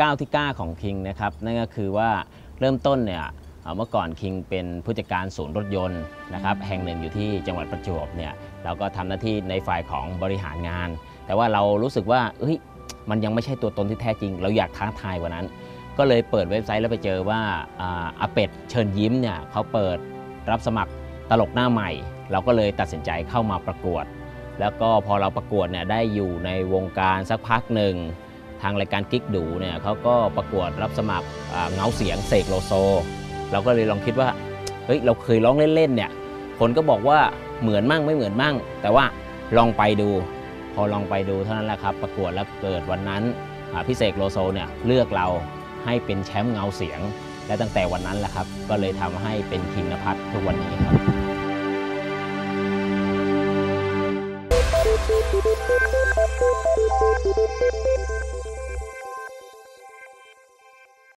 ก้าวที่ก้าของคิงนะครับนั่นก็คือว่าเริ่มต้นเนี่ยเมื่อก่อนคิงเป็นผู้จัดการศูนย์รถยนต์นะครับแห่งหนึ่งอยู่ที่จังหวัดประจวบเนี่ยเราก็ทำหน้าที่ในฝ่ายของบริหารงานแต่ว่าเรารู้สึกว่าเฮ้ยมันยังไม่ใช่ตัวตนที่แท้จริงเราอยากท้าทายกว่านั้นก็เลยเปิดเว็บไซต์แล้วไปเจอว่าอาเป็ดเชิญยิ้มเนี่ยเขาเปิดรับสมัครตลกหน้าใหม่เราก็เลยตัดสินใจเข้ามาประกวดแล้วก็พอเราประกวดเนี่ยได้อยู่ในวงการสักพักหนึ่งทางรายการกิ๊กดูเนี่ยเขาก็ประกวดรับสมัครเงาเสียงเสกโลโซเราก็เลยลองคิดว่าเฮ้ยเราเคยร้องเล่นๆเนี่ยคนก็บอกว่าเหมือนมั่งไม่เหมือนมั่งแต่ว่าลองไปดูพอลองไปดูเท่านั้นแหละครับประกวดแล้วเกิดวันนั้นพี่เสกโลโซเนี่ยเลือกเราให้เป็นแชมป์เงาเสียงและตั้งแต่วันนั้นแหละครับก็เลยทำให้เป็นคิงนภัสทุกวันนี้ครับ